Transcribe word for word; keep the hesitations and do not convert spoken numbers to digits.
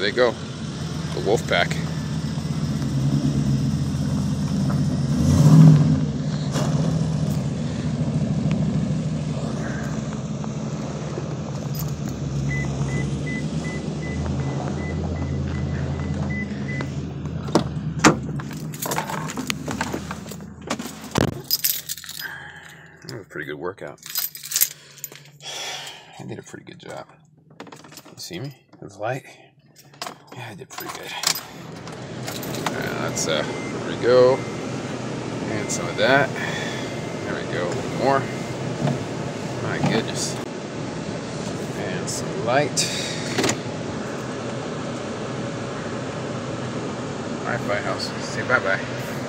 There they go, the Wolfpack. That was a pretty good workout. I did a pretty good job. You see me with the light? Yeah, I did pretty good. Uh, that's uh, there we go. And some of that. There we go. A little more. My goodness. And some light. All right, bye, house. Say bye bye.